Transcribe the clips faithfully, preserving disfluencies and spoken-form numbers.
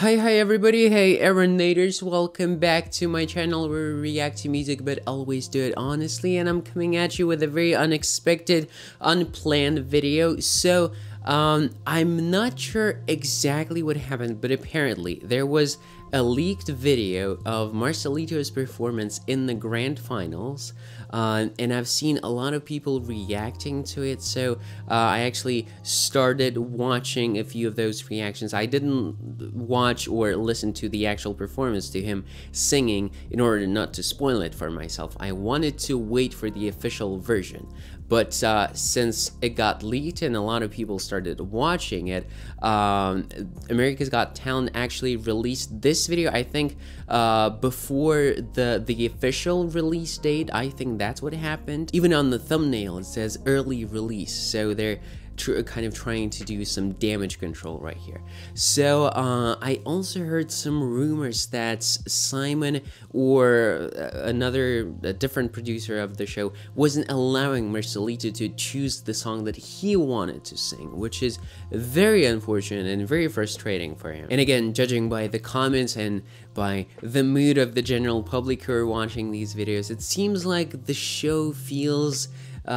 Hi, hi everybody, hey Aaronators, welcome back to my channel where we react to music but always do it honestly, and I'm coming at you with a very unexpected, unplanned video. So, um, I'm not sure exactly what happened, but apparently there was a leaked video of Marcelito's performance in the grand finals, uh, and I've seen a lot of people reacting to it, so uh, I actually started watching a few of those reactions. I didn't watch or listen to the actual performance to him singing in order not to spoil it for myself. I wanted to wait for the official version, but uh, since it got leaked and a lot of people started watching it, um, America's Got Talent actually released this video, I think, uh, before the the official release date. I think that's what happened. Even on the thumbnail, it says early release, so they're tr kind of trying to do some damage control right here. So uh, I also heard some rumors that Simon or another a different producer of the show wasn't allowing Marcelito to choose the song that he wanted to sing, which is very unfortunate and very frustrating for him. And again, judging by the comments and by the mood of the general public who are watching these videos, it seems like the show feels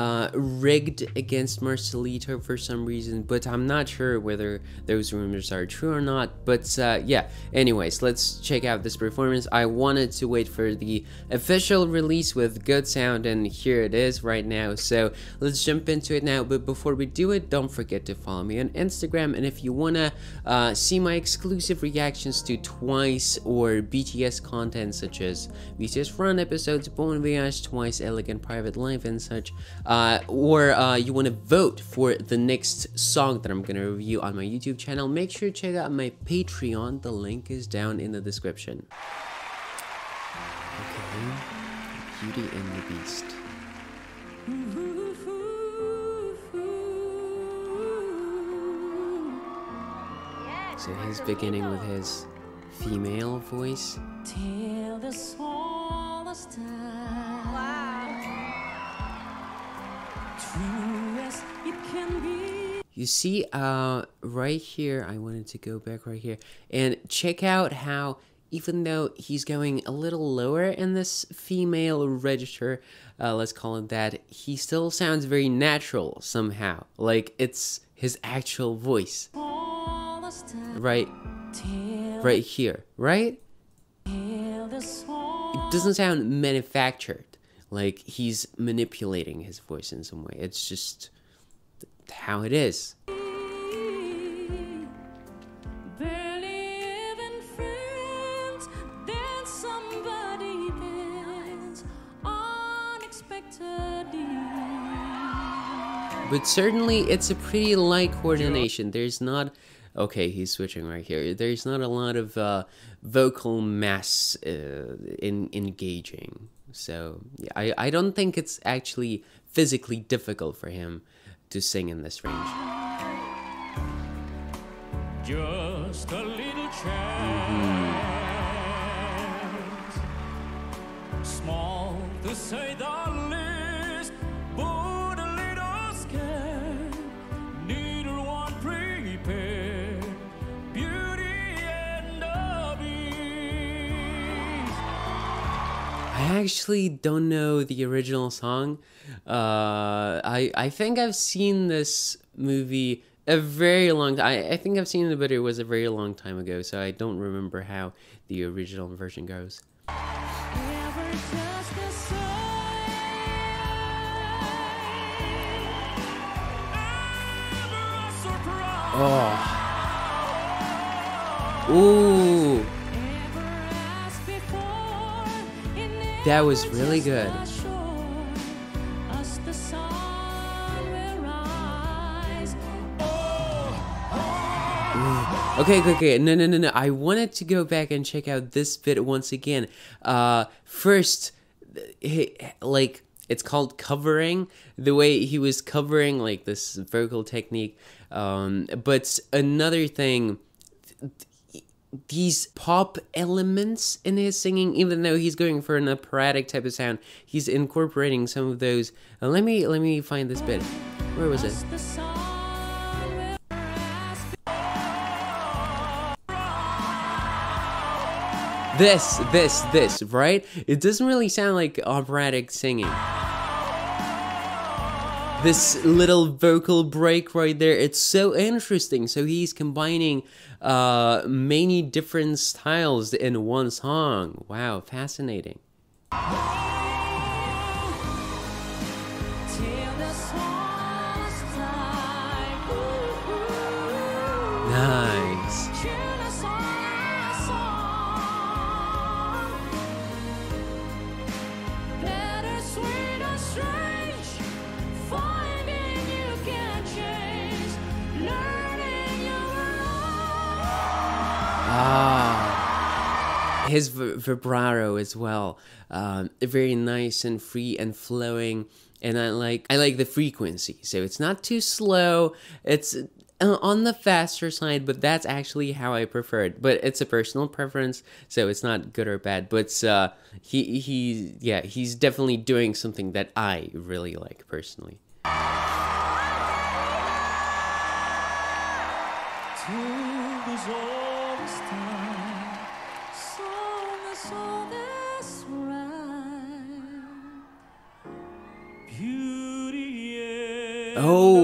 Uh, rigged against Marcelito for some reason, but I'm not sure whether those rumors are true or not. But uh, yeah, anyways, let's check out this performance. I wanted to wait for the official release with good sound, and here it is right now. So let's jump into it now. But before we do it, don't forget to follow me on Instagram, and if you wanna uh, see my exclusive reactions to TWICE or B T S content such as B T S Run episodes, Bon Voyage, TWICE, Elegant Private Life, and such, Uh, or uh, you want to vote for the next song that I'm going to review on my YouTube channel, make sure to check out my Patreon. The link is down in the description. Okay, Beauty and the Beast. So he's beginning with his female voice. Till the smallest time. Wow. You see, uh, right here, I wanted to go back right here and check out how, even though he's going a little lower in this female register, uh, let's call it that, he still sounds very natural somehow. Like, it's his actual voice. Right, right here, right? It doesn't sound manufactured. Like, he's manipulating his voice in some way. It's just how it is. But certainly, it's a pretty light coordination. There's not... Okay, he's switching right here. There's not a lot of uh, vocal mass uh, in engaging. So, yeah, I, I don't think it's actually physically difficult for him to sing in this range. Just a little chance, mm-hmm. Small to say the least, but a little scared, neither one prepared, Beauty and the Beast. I actually Actually, don't know the original song. Uh, I I think I've seen this movie a very long time. I, I think I've seen it, but it was a very long time ago, so I don't remember how the original version goes. Oh. Ooh. That was really good. Ooh. Okay, okay, okay. No, no, no, no. I wanted to go back and check out this bit once again. Uh, first, like, it's called covering, the way he was covering, like, this vocal technique. Um, but another thing... These pop elements in his singing, even though he's going for an operatic type of sound, he's incorporating some of those. Uh, let me let me find this bit. Where was it? This, this, this, right? It doesn't really sound like operatic singing. This little vocal break right there, it's so interesting. So he's combining uh, many different styles in one song. Wow, fascinating. Nice. Ah, his v vibrato as well, um, very nice and free and flowing, and I like I like the frequency. So it's not too slow. It's on the faster side, but that's actually how I prefer it. But it's a personal preference, so it's not good or bad. But uh, he he yeah, he's definitely doing something that I really like personally. Oh.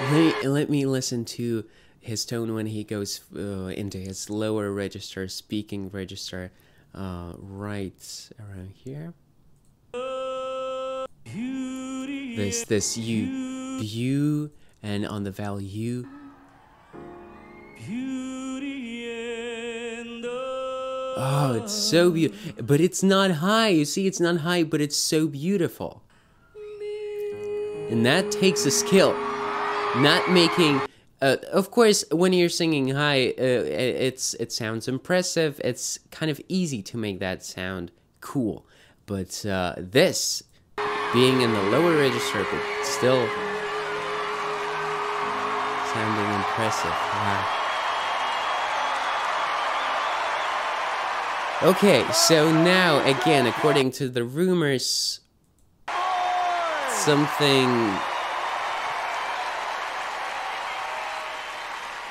Let me, let me listen to his tone when he goes uh, into his lower register, speaking register, uh, right around here. This, this U, U, and on the vowel U. Oh, it's so beautiful, but it's not high. You see, it's not high, but it's so beautiful. And that takes a skill. Not making, uh, of course, when you're singing high, uh, it's it sounds impressive. It's kind of easy to make that sound cool, but uh, this being in the lower register, but still sounding impressive. Wow. Okay, so now again, according to the rumors, something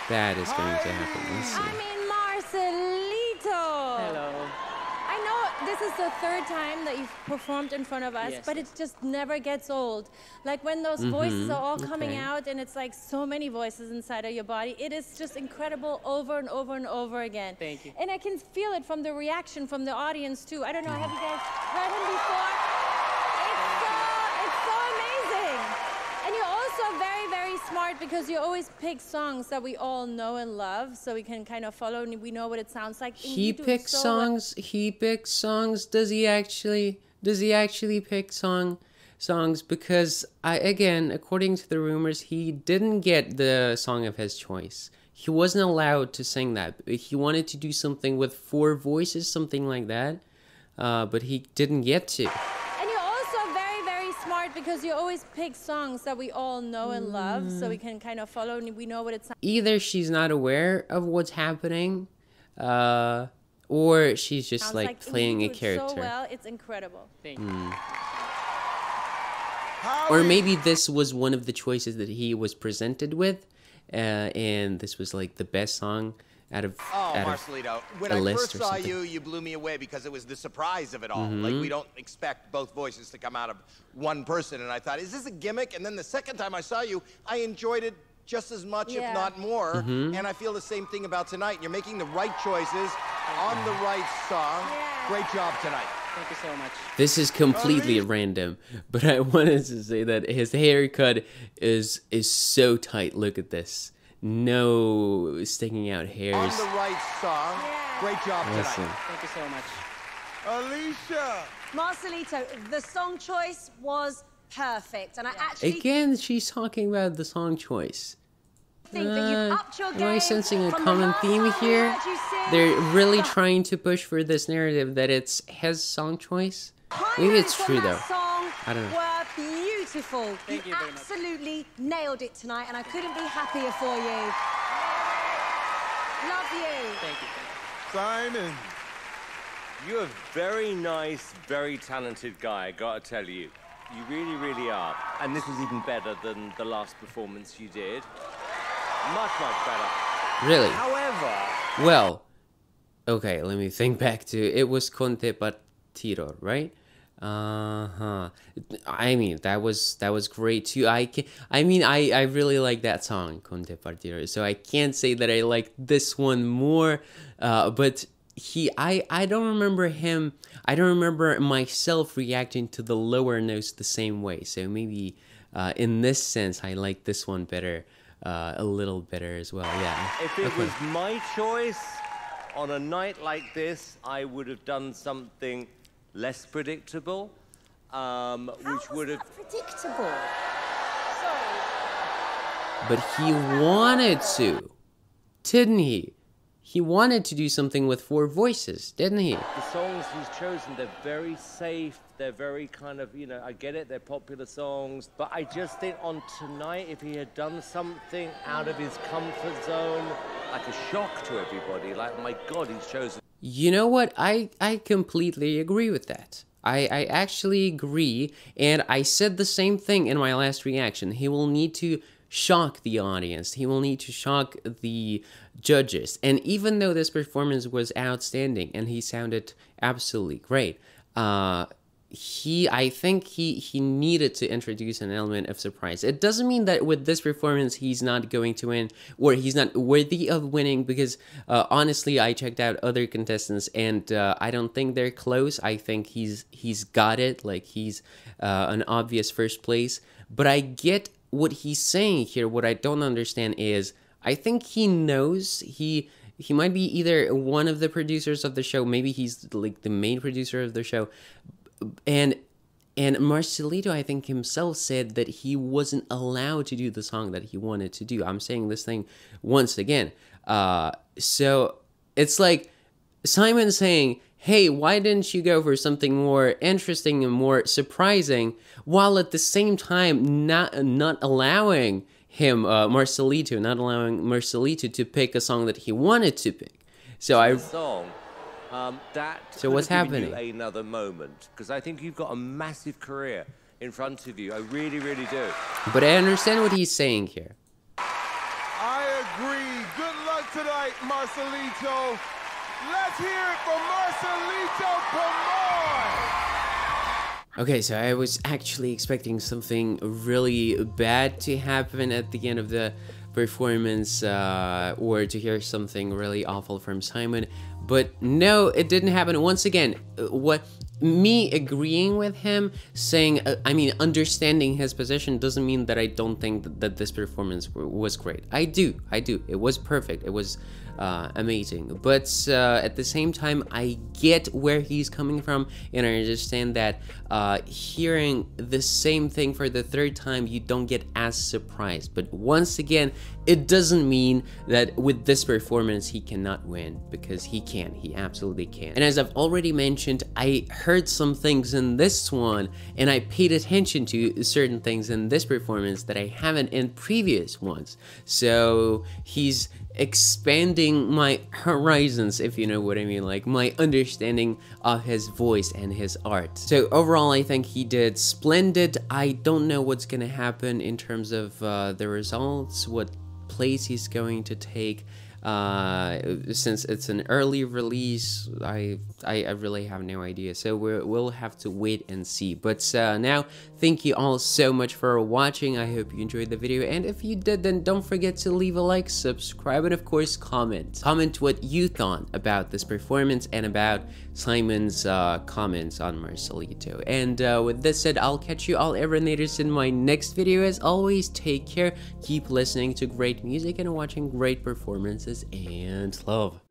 that is going to happen. Let's see. I mean, Marcelito! Hello. I know this is the third time that you've performed in front of us, yes, but it just never gets old. Like when those mm-hmm. voices are all okay. coming out and it's like so many voices inside of your body, it is just incredible over and over and over again. Thank you. And I can feel it from the reaction from the audience too. I don't know, have you guys heard him before? It's so, it's so amazing. And you're also very smart because you always pick songs that we all know and love, so we can kind of follow and we know what it sounds like. He picks so songs. Well. He picks songs. Does he actually? Does he actually pick song songs? Because I again, according to the rumors, he didn't get the song of his choice. He wasn't allowed to sing that. He wanted to do something with four voices, something like that, uh, but he didn't get to. Because you always pick songs that we all know and love, so we can kind of follow and we know what it's. Either she's not aware of what's happening, uh, or she's just like, like playing a character. So well, it's incredible. Thank you. Mm. Or maybe this was one of the choices that he was presented with, uh, and this was like the best song out of oh, out Marcelito, of when I first saw something. you, you blew me away because it was the surprise of it all. Mm-hmm. Like, we don't expect both voices to come out of one person, and I thought, is this a gimmick? And then the second time I saw you, I enjoyed it just as much, yeah. if not more, mm-hmm. and I feel the same thing about tonight. You're making the right choices on the right song. Yeah. Great job tonight. Thank you so much. This is completely random, but I wanted to say that his haircut is is so tight. Look at this. No sticking out hairs. On the right song. Yeah. Great job awesome. tonight. Thank you so much. Alicia! Marcelito, the song choice was perfect. And I actually... Again, she's talking about the song choice. I think uh, that you've upped your game. Am I sensing a common the theme here? They're really trying to push for this narrative that it's his song choice. Maybe it's true, though. I don't know. Beautiful. Thank you, you very absolutely much. Nailed it tonight, and I couldn't be happier for you. Love you. Thank you. Simon, you're a very nice, very talented guy, I gotta tell you. You really, really are. And this was even better than the last performance you did. Much, much better. Really? However... Well, okay, let me think back to... It was Conte Partido, right? Uh-huh. I mean, that was that was great too. I can, I mean, I, I really like that song, Conte Partido. So I can't say that I like this one more, uh, but... He, I, I don't remember him, I don't remember myself reacting to the lower notes the same way. So maybe uh, in this sense, I like this one better, uh, a little better as well, yeah. If it okay. was my choice, on a night like this, I would have done something less predictable. Um, How which was would have... predictable? Sorry. But he wanted to, didn't he? He wanted to do something with four voices, didn't he? The songs he's chosen, they're very safe. They're very kind of, you know, I get it, they're popular songs. But I just think on tonight, if he had done something out of his comfort zone, like a shock to everybody, like, my God, he's chosen. You know what? I, I completely agree with that. I, I actually agree. And I said the same thing in my last reaction. He will need to... shock the audience. He will need to shock the judges. And even though this performance was outstanding and he sounded absolutely great, uh, he, I think he, he needed to introduce an element of surprise. It doesn't mean that with this performance he's not going to win or he's not worthy of winning, because uh, honestly, I checked out other contestants and uh, I don't think they're close. I think he's he's got it. Like, he's uh, an obvious first place. But I get what he's saying here. What I don't understand is, I think he knows he he might be either one of the producers of the show, maybe he's like the main producer of the show, and and Marcelito, I think himself, said that he wasn't allowed to do the song that he wanted to do. I'm saying this thing once again. Uh, so it's like Simon saying, hey, why didn't you go for something more interesting and more surprising, while at the same time not not allowing him, uh, Marcelito, not allowing Marcelito to pick a song that he wanted to pick. So I. Song, um, that so what's happening? Another moment, because I think you've got a massive career in front of you. I really, really do. But I understand what he's saying here. I agree. Good luck tonight, Marcelito. Let's hear it from Marcelito Pomoy! Okay, so I was actually expecting something really bad to happen at the end of the performance, uh, or to hear something really awful from Simon, but no, it didn't happen. Once again, what me agreeing with him, saying, uh, I mean, understanding his position doesn't mean that I don't think that, that this performance was great. I do, I do. It was perfect. It was uh, amazing. But uh, at the same time, I get where he's coming from, and I understand that uh, hearing the same thing for the third time, you don't get as surprised. But once again, it doesn't mean that with this performance, he cannot win, because he can. He absolutely can. And as I've already mentioned, I heard heard some things in this one, and I paid attention to certain things in this performance that I haven't in previous ones. So he's expanding my horizons, if you know what I mean, like my understanding of his voice and his art. So overall, I think he did splendid. I don't know what's gonna happen in terms of uh, the results, what place he's going to take. Uh, since it's an early release, I, I I really have no idea. So we're, we'll have to wait and see. But uh, now, thank you all so much for watching. I hope you enjoyed the video. And if you did, then don't forget to leave a like, subscribe, and of course, comment. Comment what you thought about this performance and about Simon's uh, comments on Marcelito. And uh, with this said, I'll catch you all everynators in my next video. As always, take care, keep listening to great music and watching great performances, and love.